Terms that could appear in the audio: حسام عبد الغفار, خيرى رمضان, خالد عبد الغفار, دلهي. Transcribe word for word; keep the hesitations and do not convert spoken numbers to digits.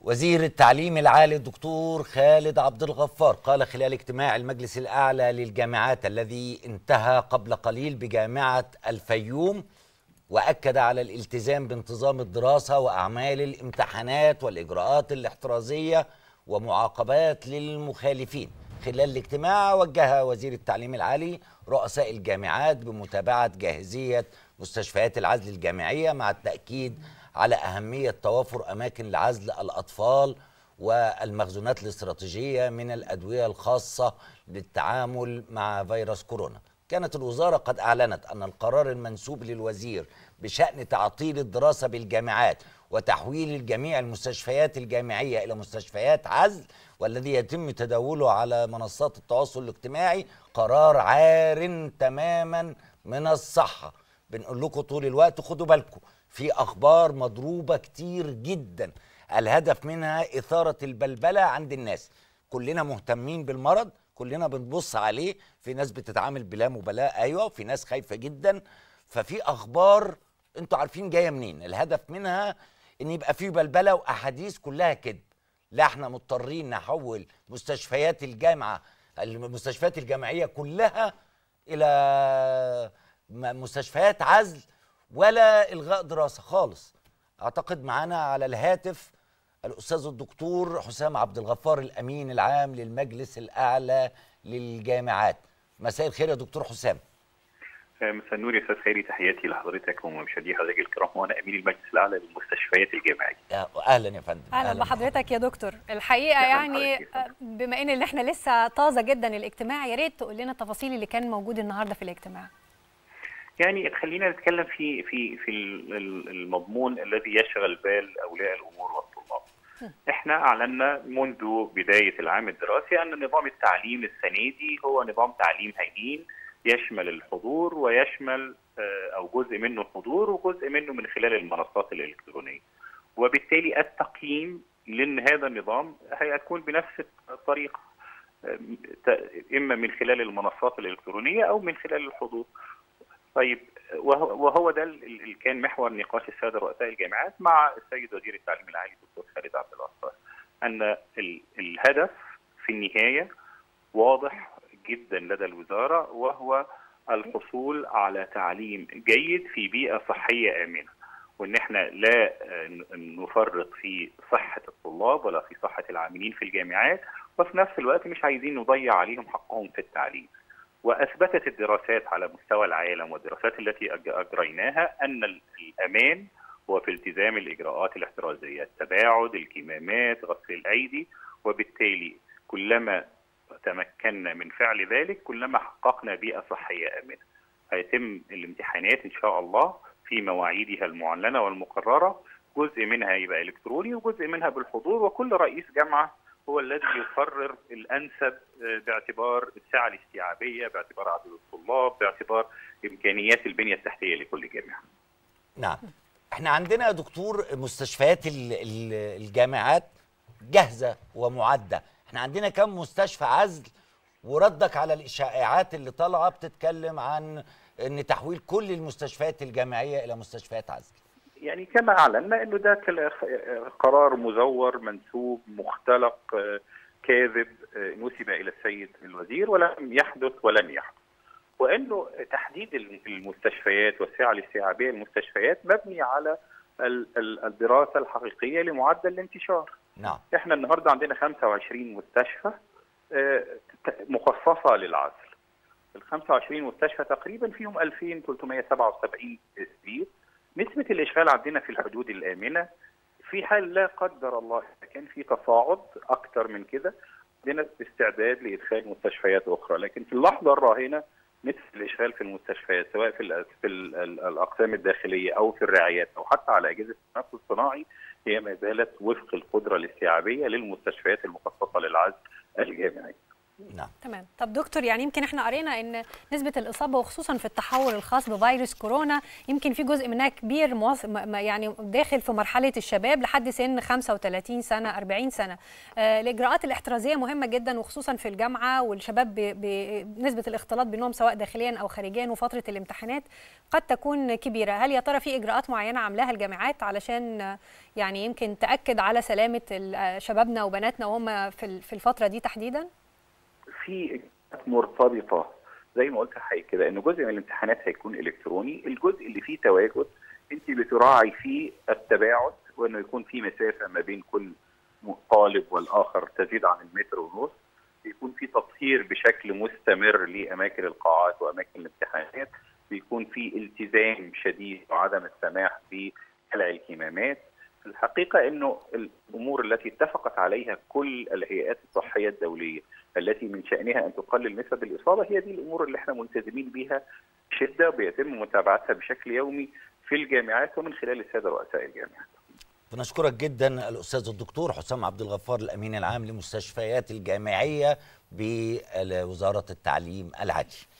وزير التعليم العالي الدكتور خالد عبد الغفار قال خلال اجتماع المجلس الأعلى للجامعات الذي انتهى قبل قليل بجامعة الفيوم، وأكد على الالتزام بانتظام الدراسة وأعمال الامتحانات والإجراءات الاحترازية ومعاقبات للمخالفين. خلال الاجتماع وجه وزير التعليم العالي رؤساء الجامعات بمتابعة جاهزية مستشفيات العزل الجامعية مع التأكيد على أهمية توفر أماكن لعزل الأطفال والمخزونات الاستراتيجية من الأدوية الخاصة للتعامل مع فيروس كورونا. كانت الوزارة قد أعلنت أن القرار المنسوب للوزير بشأن تعطيل الدراسة بالجامعات وتحويل جميع المستشفيات الجامعية إلى مستشفيات عزل والذي يتم تداوله على منصات التواصل الاجتماعي قرار عار تماما من الصحة. بنقول لكم طول الوقت خدوا بالكم، في أخبار مضروبة كتير جدا الهدف منها إثارة البلبلة عند الناس. كلنا مهتمين بالمرض، كلنا بنبص عليه، في ناس بتتعامل بلا مبالاة، أيوة، في ناس خايفة جدا. ففي أخبار أنتوا عارفين جاية منين، الهدف منها إن يبقى في بلبلة وأحاديث كلها كذب. لا إحنا مضطرين نحول مستشفيات الجامعة المستشفيات الجامعية كلها إلى مستشفيات عزل ولا إلغاء دراسة خالص. أعتقد معانا على الهاتف الأستاذ الدكتور حسام عبد الغفار الأمين العام للمجلس الأعلى للجامعات. مساء الخير يا دكتور حسام. مساء النور يا أستاذ خيري، تحياتي لحضرتك ومشاهدي حضرتك الكرام، وأنا أمين المجلس الأعلى للمستشفيات الجامعية. أهلا يا فندم. أهلا بحضرتك يا دكتور. الحقيقة يعني بما إن اللي إحنا لسه طازة جدا الاجتماع، يا ريت تقول لنا التفاصيل اللي كان موجود النهارده في الاجتماع. يعني خلينا نتكلم في في في المضمون الذي يشغل بال اولياء الامور والطلاب. احنا اعلنا منذ بدايه العام الدراسي ان نظام التعليم السنه دي هو نظام تعليم هجين يشمل الحضور ويشمل او جزء منه حضور وجزء منه من خلال المنصات الالكترونيه. وبالتالي التقييم لهذا النظام هيكون بنفس الطريقه، اما من خلال المنصات الالكترونيه او من خلال الحضور. طيب، وهو ده اللي كان محور نقاش الساده رؤساء الجامعات مع السيد وزير التعليم العالي الدكتور خالد عبد الغفار، ان الهدف في النهايه واضح جدا لدى الوزاره، وهو الحصول على تعليم جيد في بيئه صحيه امنه، وان احنا لا نفرط في صحه الطلاب ولا في صحه العاملين في الجامعات، وفي نفس الوقت مش عايزين نضيع عليهم حقهم في التعليم. وأثبتت الدراسات على مستوى العالم والدراسات التي أجريناها أن الأمان هو في التزام الإجراءات الاحترازية، التباعد، الكمامات، غسل الأيدي، وبالتالي كلما تمكنا من فعل ذلك كلما حققنا بيئة صحية آمنة. هيتم الامتحانات إن شاء الله في مواعيدها المعلنة والمقررة، جزء منها يبقى إلكتروني وجزء منها بالحضور، وكل رئيس جامعة هو الذي يقرر الأنسب باعتبار الساعة الاستيعابية، باعتبار عدد الطلاب، باعتبار إمكانيات البنية التحتية لكل جامعة. نعم. احنا عندنا يا دكتور مستشفيات الجامعات جاهزة ومعدة، احنا عندنا كم مستشفى عزل؟ وردك على الإشاعات اللي طالعة بتتكلم عن ان تحويل كل المستشفيات الجامعية إلى مستشفيات عزل. يعني كما اعلنا انه ده قرار مزور منسوب مختلق كاذب نسب الى السيد الوزير، ولم يحدث ولن يحدث. وانه تحديد المستشفيات والسعه الاستيعابيه للمستشفيات مبني على الدراسه الحقيقيه لمعدل الانتشار. نعم. احنا النهارده عندنا خمسة وعشرين مستشفى مخصصه للعزل. ال خمسة وعشرين مستشفى تقريبا فيهم ألفين وثلاثمائة وسبعة وسبعين سرير. نسبة الإشغال عندنا في الحدود الآمنة في حال لا قدر الله كان في تصاعد أكثر من كده عندنا استعداد لإدخال مستشفيات أخرى، لكن في اللحظة الراهنة نسبة الإشغال في المستشفيات سواء في في الأقسام الداخلية أو في الرعايات أو حتى على أجهزة التنفس الصناعي هي ما زالت وفق القدرة الاستيعابية للمستشفيات المخصصة للعزل الجامعي. نعم تمام. طب دكتور، يعني يمكن احنا قرينا ان نسبه الاصابه وخصوصا في التحور الخاص بفيروس كورونا يمكن في جزء منها كبير مواص... يعني داخل في مرحله الشباب لحد سن خمسة وثلاثين سنه أربعين سنه. آه، الاجراءات الاحترازيه مهمه جدا وخصوصا في الجامعه، والشباب ب... بنسبه الاختلاط بينهم سواء داخليا او خارجيا وفتره الامتحانات قد تكون كبيره. هل يا ترى في اجراءات معينه عاملاها الجامعات علشان يعني يمكن تاكد على سلامه شبابنا وبناتنا وهم في في الفتره دي تحديدا؟ في مرتبطه زي ما قلت لحضرتك كده، ان جزء من الامتحانات هيكون الكتروني، الجزء اللي فيه تواجد انت بتراعي فيه التباعد وانه يكون في مسافه ما بين كل طالب والاخر تزيد عن المتر ونص، بيكون في تطهير بشكل مستمر لاماكن القاعات واماكن الامتحانات، بيكون في التزام شديد وعدم السماح بقلع الكمامات. الحقيقه انه الامور التي اتفقت عليها كل الهيئات الصحيه الدوليه التي من شأنها أن تقلل نسب الإصابة هي دي الأمور اللي احنا ملتزمين بيها بشدة، وبيتم متابعتها بشكل يومي في الجامعات ومن خلال السادة رؤساء الجامعات. بنشكرك جدا الأستاذ الدكتور حسام عبد الغفار، الأمين العام لمستشفيات الجامعية بوزارة التعليم العالي.